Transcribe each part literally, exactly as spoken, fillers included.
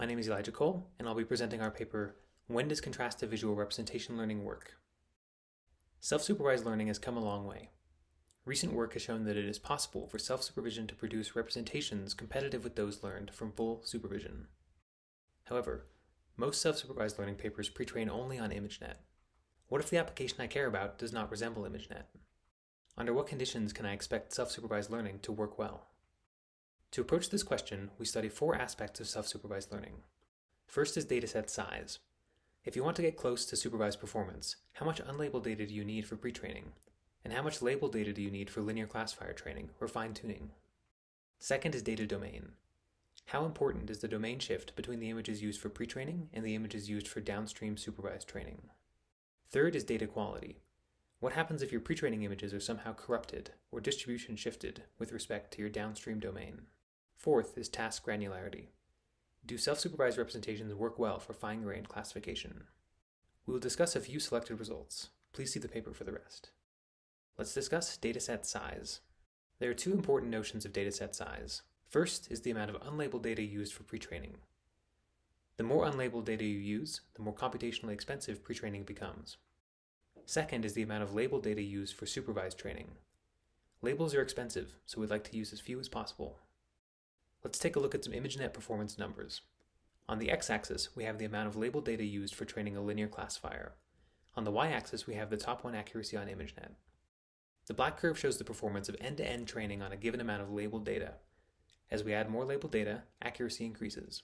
My name is Elijah Cole, and I'll be presenting our paper, When Does Contrastive Visual Representation Learning Work? Self-supervised learning has come a long way. Recent work has shown that it is possible for self-supervision to produce representations competitive with those learned from full supervision. However, most self-supervised learning papers pre-train only on ImageNet. What if the application I care about does not resemble ImageNet? Under what conditions can I expect self-supervised learning to work well? To approach this question, we study four aspects of self-supervised learning. First is dataset size. If you want to get close to supervised performance, how much unlabeled data do you need for pre-training? And how much labeled data do you need for linear classifier training or fine-tuning? Second is data domain. How important is the domain shift between the images used for pre-training and the images used for downstream supervised training? Third is data quality. What happens if your pre-training images are somehow corrupted or distribution shifted with respect to your downstream domain? Fourth is task granularity. Do self-supervised representations work well for fine-grained classification? We will discuss a few selected results. Please see the paper for the rest. Let's discuss dataset size. There are two important notions of dataset size. First is the amount of unlabeled data used for pre-training. The more unlabeled data you use, the more computationally expensive pre-training becomes. Second is the amount of labeled data used for supervised training. Labels are expensive, so we'd like to use as few as possible. Let's take a look at some ImageNet performance numbers. On the x-axis, we have the amount of labeled data used for training a linear classifier. On the y-axis, we have the top one accuracy on ImageNet. The black curve shows the performance of end-to-end training on a given amount of labeled data. As we add more labeled data, accuracy increases.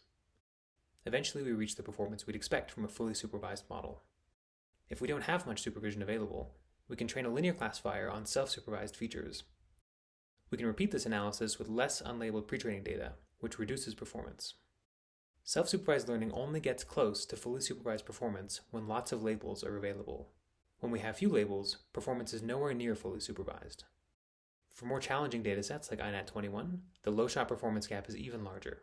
Eventually, we reach the performance we'd expect from a fully supervised model. If we don't have much supervision available, we can train a linear classifier on self-supervised features. We can repeat this analysis with less unlabeled pre-training data, which reduces performance. Self-supervised learning only gets close to fully supervised performance when lots of labels are available. When we have few labels, performance is nowhere near fully supervised. For more challenging datasets like i nat twenty-one, the low shot performance gap is even larger.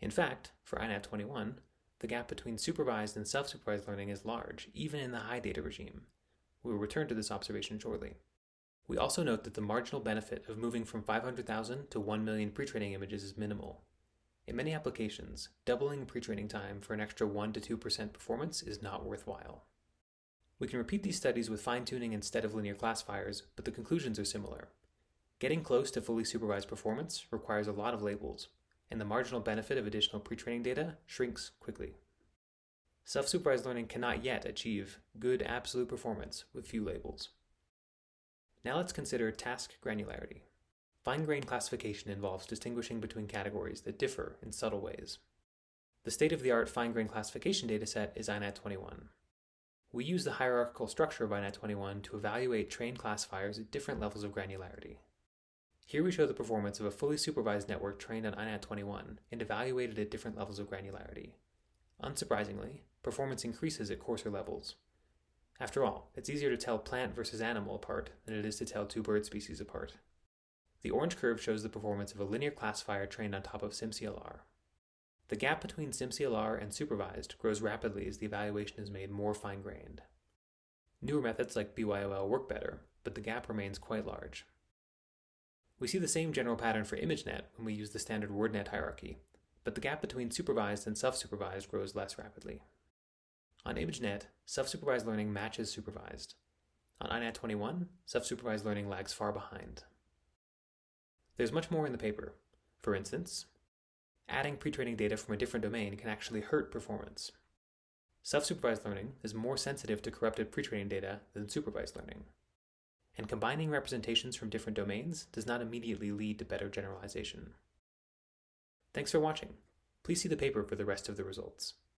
In fact, for i nat twenty-one, the gap between supervised and self-supervised learning is large, even in the high data regime. We will return to this observation shortly. We also note that the marginal benefit of moving from five hundred thousand to one million pre-training images is minimal. In many applications, doubling pre-training time for an extra one to two percent performance is not worthwhile. We can repeat these studies with fine-tuning instead of linear classifiers, but the conclusions are similar. Getting close to fully supervised performance requires a lot of labels, and the marginal benefit of additional pre-training data shrinks quickly. Self-supervised learning cannot yet achieve good absolute performance with few labels. Now let's consider task granularity. Fine-grained classification involves distinguishing between categories that differ in subtle ways. The state-of-the-art fine-grained classification dataset is i nat twenty-one. We use the hierarchical structure of i nat twenty-one to evaluate trained classifiers at different levels of granularity. Here we show the performance of a fully supervised network trained on i nat twenty-one and evaluated at different levels of granularity. Unsurprisingly, performance increases at coarser levels. After all, it's easier to tell plant versus animal apart than it is to tell two bird species apart. The orange curve shows the performance of a linear classifier trained on top of SimCLR. The gap between SimCLR and supervised grows rapidly as the evaluation is made more fine-grained. Newer methods like B Y O L work better, but the gap remains quite large. We see the same general pattern for ImageNet when we use the standard WordNet hierarchy, but the gap between supervised and self-supervised grows less rapidly. On ImageNet, self-supervised learning matches supervised. On i nat twenty-one, self-supervised learning lags far behind. There's much more in the paper. For instance, adding pre-training data from a different domain can actually hurt performance. Self-supervised learning is more sensitive to corrupted pre-training data than supervised learning. And combining representations from different domains does not immediately lead to better generalization. Thanks for watching. Please see the paper for the rest of the results.